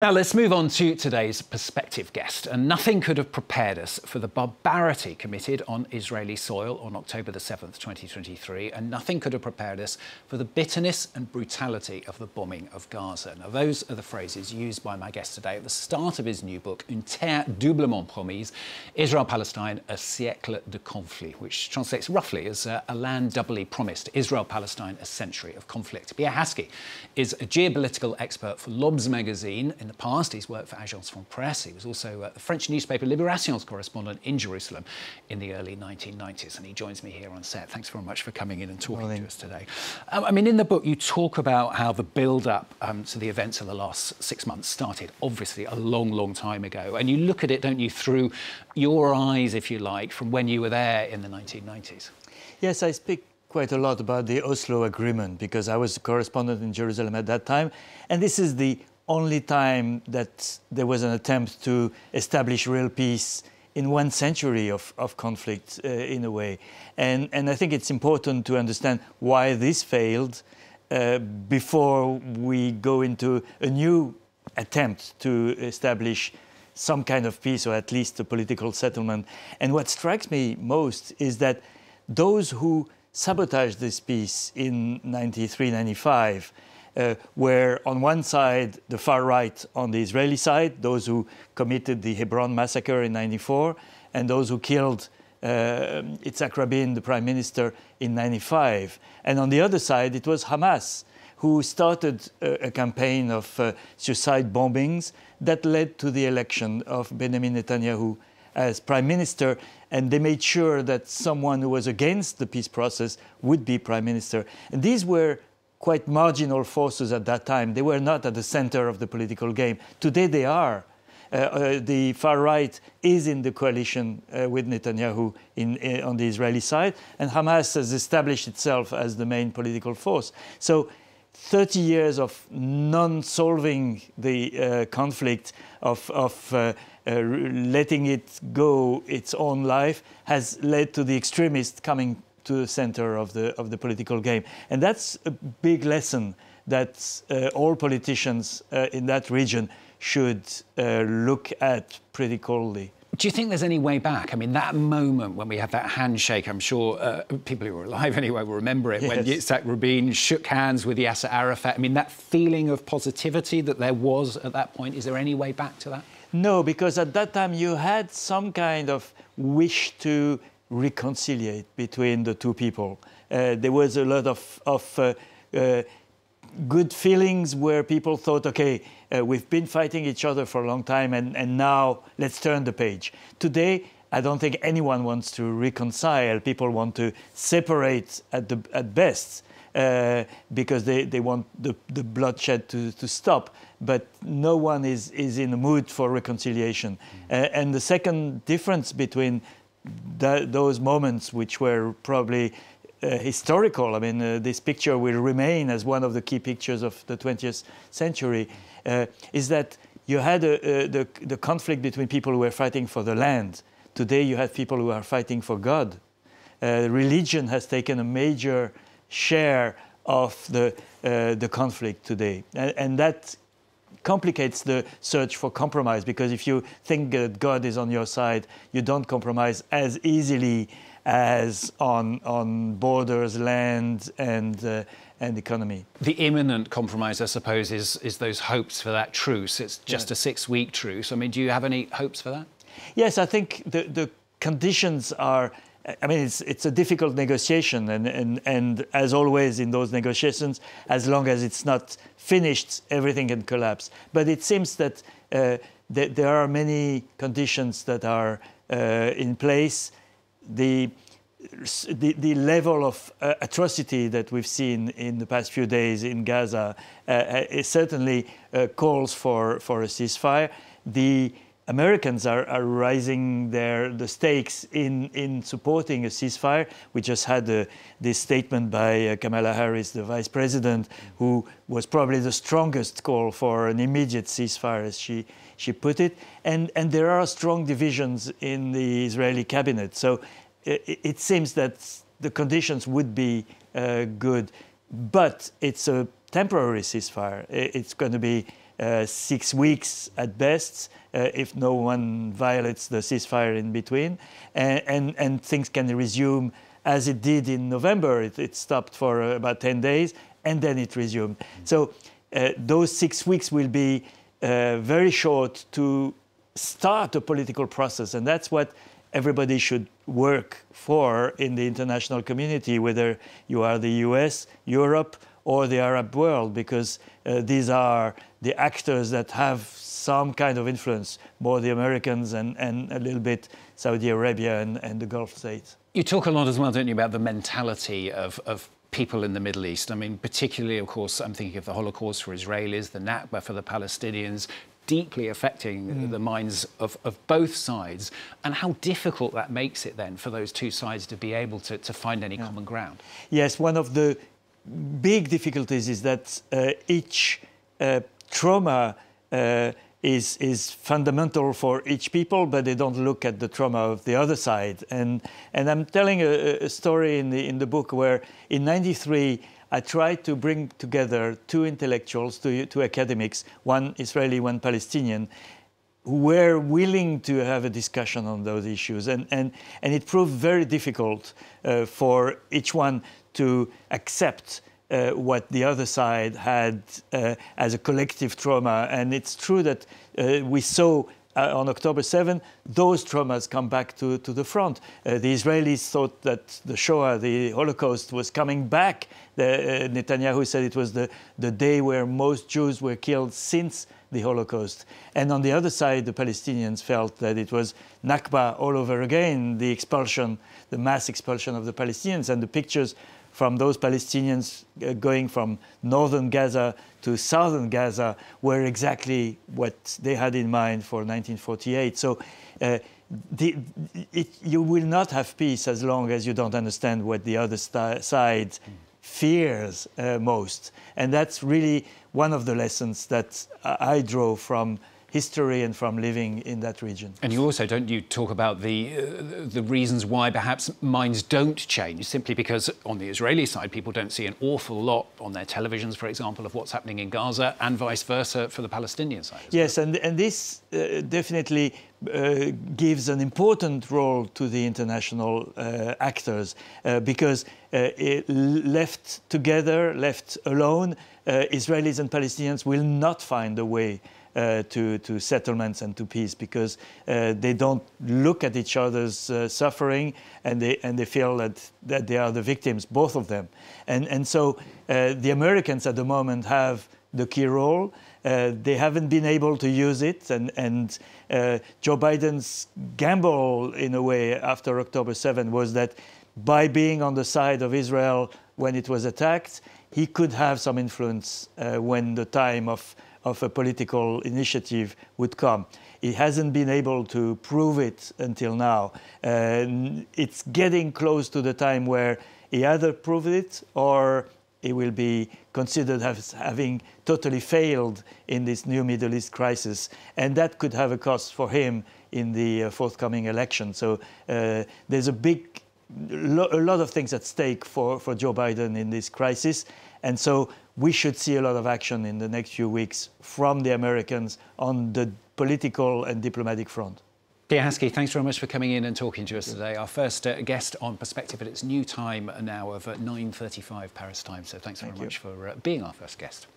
Now let's move on to today's Perspective guest, and nothing could have prepared us for the barbarity committed on Israeli soil on October the 7th, 2023, and nothing could have prepared us for the bitterness and brutality of the bombing of Gaza. Now those are the phrases used by my guest today at the start of his new book, Une terre doublement promise, Israel-Palestine, a siècle de conflit, which translates roughly as a land doubly promised, Israel-Palestine, a century of conflict. Pierre Haski is a geopolitical expert for Lobs magazine. In the past, he's worked for Agence France Presse. He was also the French newspaper Libération's correspondent in Jerusalem in the early 1990s, and he joins me here on set. Thanks very much for coming in and talking to us today. I mean, in the book, you talk about how the build-up to the events of the last 6 months started, obviously, a long, long time ago. And you look at it, don't you, through your eyes, if you like, from when you were there in the 1990s. Yes, I speak quite a lot about the Oslo Agreement, because I was a correspondent in Jerusalem at that time, and this is the only time that there was an attempt to establish real peace in 1 century of conflict, in a way. And I think it's important to understand why this failed before we go into a new attempt to establish some kind of peace, or at least a political settlement. And what strikes me most is that those who sabotaged this peace in 93, 95, where on one side, the far right on the Israeli side, those who committed the Hebron massacre in 94, and those who killed Yitzhak Rabin, the prime minister, in 95. And on the other side, it was Hamas, who started a campaign of suicide bombings that led to the election of Benjamin Netanyahu as prime minister, and they made sure that someone who was against the peace process would be prime minister. And these were quite marginal forces at that time. They were not at the center of the political game. Today they are. The far right is in the coalition with Netanyahu on the Israeli side, and Hamas has established itself as the main political force. So 30 years of non-solving the conflict, of letting it go its own life, has led to the extremists coming to the center of the political game. And that's a big lesson that all politicians in that region should look at pretty coldly. Do you think there's any way back? I mean, that moment when we had that handshake, I'm sure people who were alive anyway will remember it, yes, when Yitzhak Rabin shook hands with Yasser Arafat. I mean, that feeling of positivity that there was at that point, is there any way back to that? No, because at that time you had some kind of wish to reconciliate between the two people. There was a lot of good feelings where people thought, okay, we've been fighting each other for a long time, and now let's turn the page. Today, I don't think anyone wants to reconcile. People want to separate at best, because they want the bloodshed to stop. But no one is in the mood for reconciliation. And the second difference between those moments, which were probably historical. I mean, this picture will remain as one of the key pictures of the 20th century, is that you had the conflict between people who were fighting for the land. Today you have people who are fighting for God. Religion has taken a major share of the conflict today. And that complicates the search for compromise, because if you think that God is on your side, you don't compromise as easily as on borders, land, and economy. The imminent compromise, I suppose, is those hopes for that truce. It's just, yes, a 6-week truce. I mean, do you have any hopes for that? Yes, I think the conditions are, I mean, it's a difficult negotiation, and as always in those negotiations, as long as it's not finished, everything can collapse. But it seems that there are many conditions that are in place. The level of atrocity that we've seen in the past few days in Gaza certainly calls for a ceasefire. The Americans are rising the stakes in supporting a ceasefire. We just had this statement by Kamala Harris, the vice president, who was probably the strongest call for an immediate ceasefire, as she put it. And there are strong divisions in the Israeli cabinet. So it seems that the conditions would be good. But it's a temporary ceasefire. It's going to be 6 weeks at best, if no one violates the ceasefire in between, and things can resume as it did in November. It stopped for about 10 days, and then it resumed. So those 6 weeks will be very short to start a political process, and that's what everybody should work for in the international community, whether you are the US, Europe, or the Arab world, because these are the actors that have some kind of influence, more the Americans and a little bit Saudi Arabia and the Gulf states. You talk a lot as well, don't you, about the mentality of people in the Middle East. I mean, particularly, of course, I'm thinking of the Holocaust for Israelis, the Nakba for the Palestinians, deeply affecting the minds of both sides, and how difficult that makes it then for those two sides to be able to find any common ground. Yes, one of the big difficulties is that each trauma is fundamental for each people, but they don't look at the trauma of the other side. And I'm telling a story in the book where in '93 I tried to bring together two intellectuals, two academics, one Israeli, one Palestinian, who were willing to have a discussion on those issues. And it proved very difficult for each one to accept what the other side had as a collective trauma. And it's true that we saw on October 7, those traumas come back to the front. The Israelis thought that the Shoah, the Holocaust, was coming back. Netanyahu said it was the day where most Jews were killed since the Holocaust. And on the other side, the Palestinians felt that it was Nakba all over again, the expulsion, the mass expulsion of the Palestinians, and the pictures from those Palestinians going from northern Gaza to southern Gaza were exactly what they had in mind for 1948. So you will not have peace as long as you don't understand what the other side fears most. And that's really one of the lessons that I draw from history and from living in that region. And you also, don't you, talk about the reasons why perhaps minds don't change, simply because on the Israeli side people don't see an awful lot on their televisions, for example, of what's happening in Gaza, and vice versa for the Palestinian side. Yes, and this definitely gives an important role to the international actors, because left together, left alone, Israelis and Palestinians will not find a way to settlements and to peace, because they don't look at each other's suffering, and they feel that they are the victims, both of them. And so the Americans at the moment have the key role. They haven't been able to use it, and Joe Biden's gamble, in a way, after October 7 was that by being on the side of Israel when it was attacked, he could have some influence when the time of a political initiative would come. He hasn't been able to prove it until now. It's getting close to the time where he either proved it or he will be considered as having totally failed in this new Middle East crisis. And that could have a cost for him in the forthcoming election. So there's a lot of things at stake for Joe Biden in this crisis. And so we should see a lot of action in the next few weeks from the Americans on the political and diplomatic front. Pierre Haski, thanks very much for coming in and talking to us today. Our first guest on Perspective at its new time now of 9:35 Paris time. So thanks very much for being our first guest.